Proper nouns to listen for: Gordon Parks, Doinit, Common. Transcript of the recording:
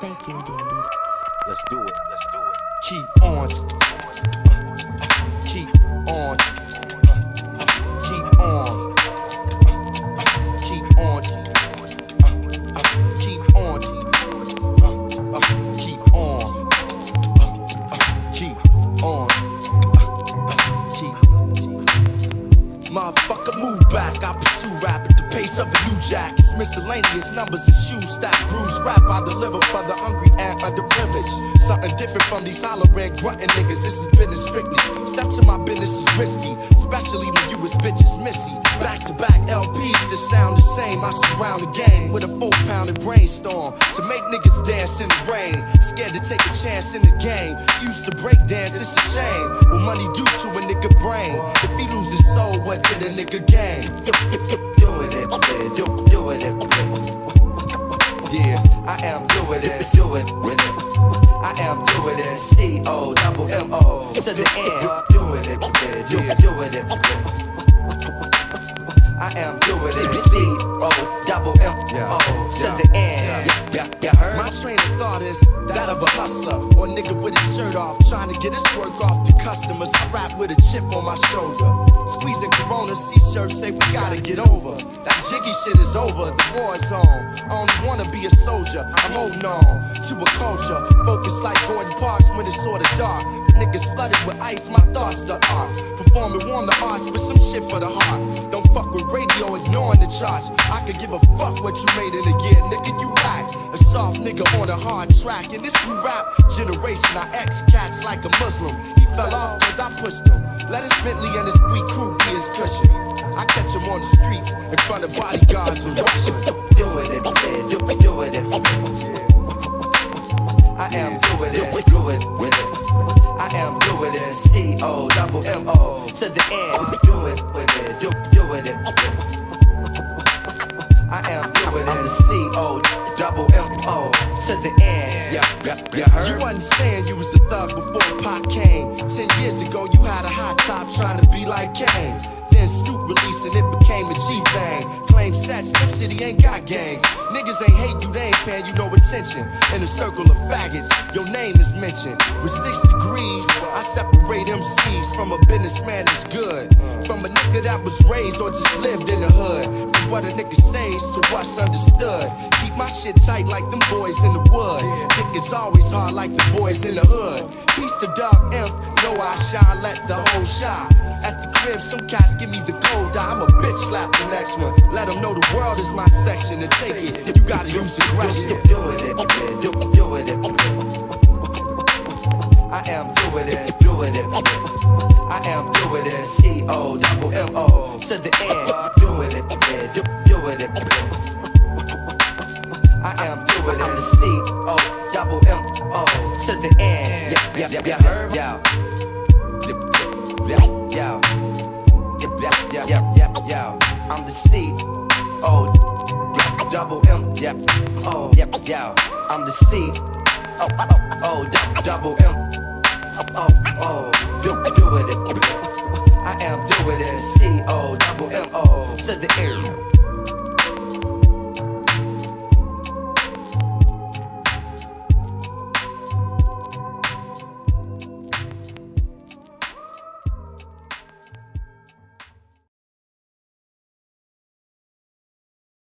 Thank you, Doinit. Let's do it. Let's do it. Keep on. Keep on. Keep on. Keep on. Keep on. Keep on. Keep on. Keep. Motherfucker, move back. I pursue rap at the pace of a new jack. It's miscellaneous numbers and shoes stacked. Bruised rap I deliver for the hungry and underprivileged. Something different from these hollering, grunting niggas. This has been strictly. Steps in my business is risky, especially when you as bitches missy. Back to back LPs that sound the same. I surround the game with a 4-pounded brainstorm to make niggas dance in the rain. Scared to take a chance in the game. Used to break dance, it's a shame. What money do to a nigga brain? If he lose his soul, what did a nigga gain? Doing it, man. Doing it, man. Yeah, I am doing it. Doing it. I am doing it, C-O-double-M-O to the end. Doing it, yeah, doing it. I am doing it, C-O-double-M-O to the end. Yeah, heard? My train of thought is that of a hustler or nigga with his shirt off, trying to get his work off to customers. I rap with a chip on my shoulder, squeezing Corona C-shirts, say we gotta get over. Jiggy shit is over, the war is on. I only wanna be a soldier, I'm holding on to a culture. Focused like Gordon Parks when it's sorta dark. The niggas flooded with ice, my thoughts the art. Performing warm the arts with some shit for the heart. Don't fuck with radio, ignoring the charts. I could give a fuck what you made in a year, nigga, you whack. A soft nigga on a hard track. And this new rap generation, I X cats like a Muslim. He fell off cause I pushed him. Let his Bentley and his weak crew be his cushion. I catch him on the streets in front of bodyguards and watch him. Doing it, man, doing it. I am doing it, doing it. I am doing it, C-O-double-M-O to the end. Doing it, doing it. I am doing it, C-O-double-M-O to the end. You heard? You understand you was a thug before Pac came. 10 years ago you had a hot top trying to be like Kane. Then Snoop released and it became a G-Bang. Claim sats, the city ain't got gangs. Niggas ain't hate you, they ain't paying you no attention. In a circle of faggots, your name is mentioned. With 6 degrees, I separate MCs from a businessman that's good. From a nigga that was raised or just lived in the hood. From what a nigga says to what's understood. Keep my shit tight like them boys in the wood. Niggas always hard like the boys in the hood. Peace to Dark Imp, know I shine, let the whole shine. At the crib, some cats give me the cold eye. I'm a bitch slap the next one. Let them know the world is my section and take it. You gotta use aggression. Doing it, doing it. I am doing it, doing it. I am doing it, C-O-double-M-O to the end. Doing it, doing it. I am doing it, C-O-double-M-O to the end. Yeah, heard? I'm the C-O-double-M, oh, I'm the C-O-double-M, doing it, I am doing it, C-O-double-M, to the air.